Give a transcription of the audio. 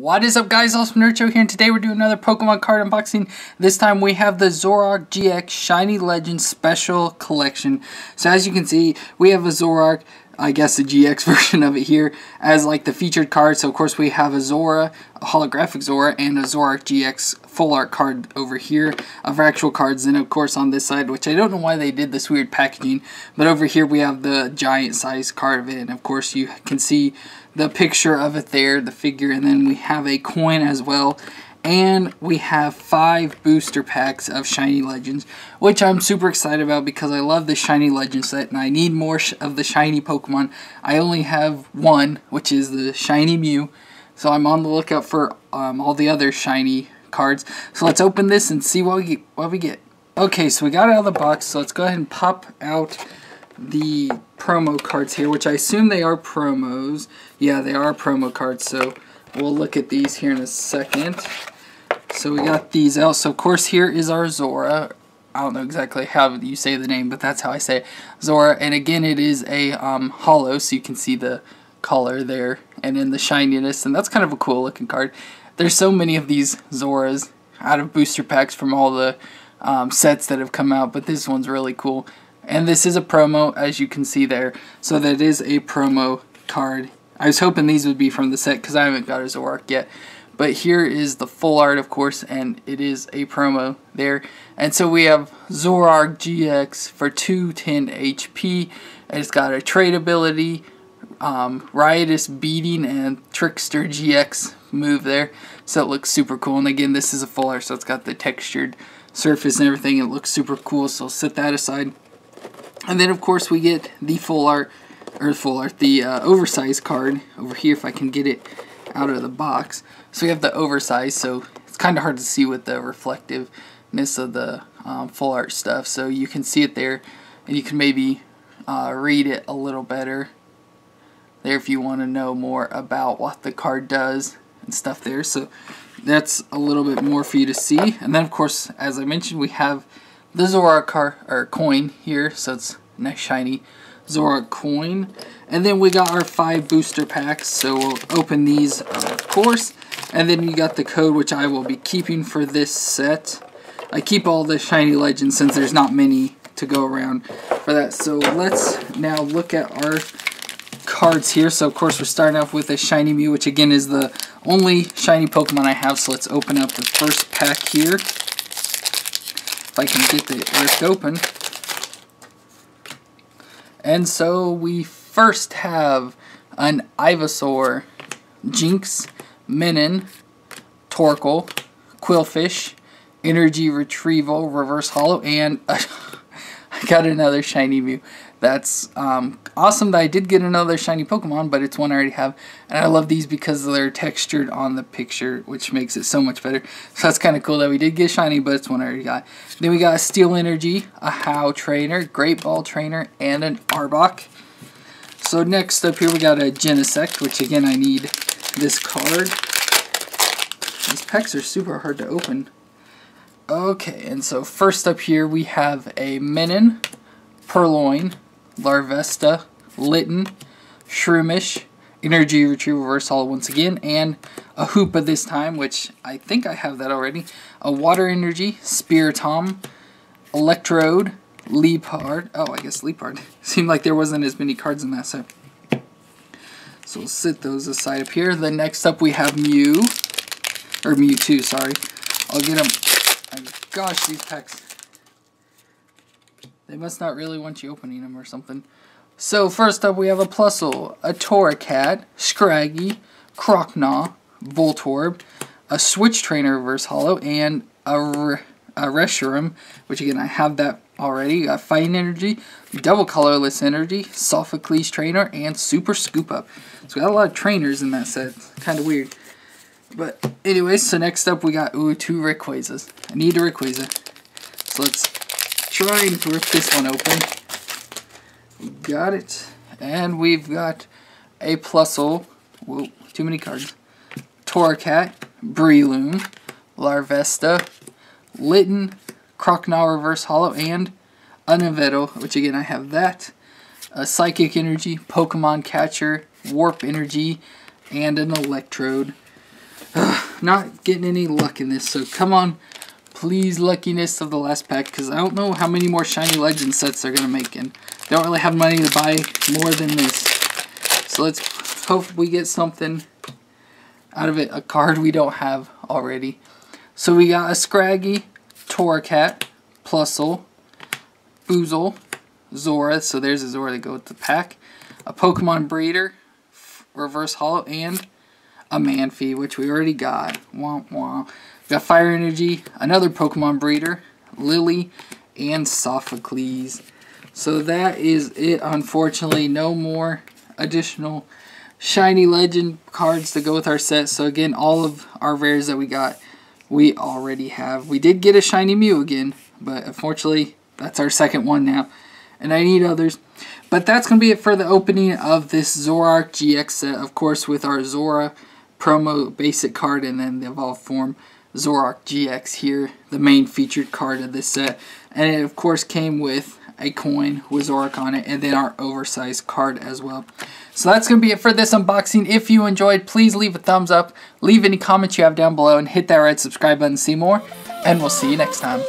What is up, guys? Awesome Nerd Show here, and today we're doing another Pokemon card unboxing. This time we have the Zoroark GX Shiny Legends Special Collection. So as you can see, we have a Zoroark, I guess the GX version of it here, as like the featured card. So of course we have a Zora, a holographic Zora, and a Zoroark GX full art card over here of our actual cards. Then of course on this side, which I don't know why they did this weird packaging, but over here we have the giant size card of it, and of course you can see the picture of it there, the figure, and then we have a coin as well. And we have 5 booster packs of Shiny Legends, which I'm super excited about because I love the Shiny Legend set and I need more of the Shiny Pokemon. I only have one, which is the Shiny Mew, so I'm on the lookout for all the other Shiny cards. So let's open this and see what we get. Okay, so we got it out of the box, so let's go ahead and pop out the promo cards here, which I assume they are promos. Yeah, they are promo cards, so we'll look at these here in a second. So we got these out. So of course here is our Zora. I don't know exactly how you say the name, but that's how I say it. Zora. And again, it is a holo, so you can see the color there and in the shininess, and that's kind of a cool looking card. There's so many of these Zoras out of booster packs from all the sets that have come out, but this one's really cool. And this is a promo, as you can see there. So that is a promo card. I was hoping these would be from the set because I haven't got a Zoroark yet. But here is the full art, of course, and it is a promo there. And so we have Zoroark GX for 210 HP. It's got a trade ability, Riotous Beating, and Trickster GX move there. So it looks super cool. And again, this is a full art, so it's got the textured surface and everything. It looks super cool, so I'll set that aside. And then, of course, we get the full art. The oversized card over here, if I can get it out of the box. So we have the oversized, so it's kind of hard to see with the reflectiveness of the full art stuff. So you can see it there, and you can maybe read it a little better there if you want to know more about what the card does and stuff there. So that's a little bit more for you to see. And then, of course, as I mentioned, we have the Zora card or coin here, so it's nice shiny Zora coin. And then we got our 5 booster packs, so we'll open these of course. And then you got the code, which I will be keeping for this set. I keep all the Shiny Legends since there's not many to go around for that. So let's now look at our cards here. So of course we're starting off with a Shiny Mew, which again is the only Shiny Pokemon I have. So let's open up the first pack here, if I can get it ripped open. And so we first have an Ivysaur, Jinx, Minun, Torkoal, Quillfish, Energy Retrieval, Reverse Holo, and I got another Shiny Mew. That's awesome that I did get another Shiny Pokemon, but it's one I already have. And I love these because they're textured on the picture, which makes it so much better. So that's kind of cool that we did get Shiny, but it's one I already got. Then we got a Steel Energy, a How Trainer, Great Ball Trainer, and an Arbok. So next up here we got a Genesect, which again I need this card. These packs are super hard to open. Okay, and so first up here we have a Menon, Purloin, Larvesta, Litten, Shroomish, Energy Retrieval, Reverse Holo once again, and a Hoopa this time, which I think I have that already. A Water Energy, Spiritomb, Electrode, Liepard. Oh, I guess Liepard. Seemed like there wasn't as many cards in that set. So we'll set those aside up here. Then next up we have Mew, or Mewtwo, sorry. I'll get them. Oh, gosh, these packs. They must not really want you opening them or something. So first up we have a Plusle, a Torkoal, Scraggy, Croconaw, Voltorb, a Switch Trainer Reverse Holo, and a Reshiram, which again I have that already. You got Fighting Energy, Double Colorless Energy, Sophocles Trainer, and Super Scoop Up. So we got a lot of trainers in that set. Kind of weird. But anyways, so next up we got two Rayquazas. I need a Rayquaza. So let's trying to rip this one open. Got it. And we've got a Plusle. Whoa, too many cards. Torkoal, Breloom, Larvesta, Litten, Croconaw Reverse Holo, and Unavettle, which again I have that. A Psychic Energy, Pokemon Catcher, Warp Energy, and an Electrode. not getting any luck in this, so come on, please, luckiness of the last pack, because I don't know how many more Shiny Legends sets they're going to make, and they don't really have money to buy more than this, so let's hope we get something out of it, a card we don't have already. So we got a Scraggy, Torkoal, Plusle, Boozle, Zora, so there's a Zora to go with the pack, a Pokemon Breeder, Reverse Holo, and a Manaphy, which we already got. Womp womp. We got Fire Energy, another Pokemon Breeder, Lily, and Sophocles. So that is it, unfortunately. No more additional Shiny Legend cards to go with our set. So again, all of our rares that we got, we already have. We did get a Shiny Mew again, but unfortunately, that's our second one now. And I need others. But that's going to be it for the opening of this Zoroark GX set. Of course, with our Zora promo basic card and then the evolved form Zoroark GX here, the main featured card of this set. And it, of course, came with a coin with Zoroark on it and then our oversized card as well. So that's going to be it for this unboxing. If you enjoyed, please leave a thumbs up, leave any comments you have down below, and hit that red subscribe button to see more. And we'll see you next time.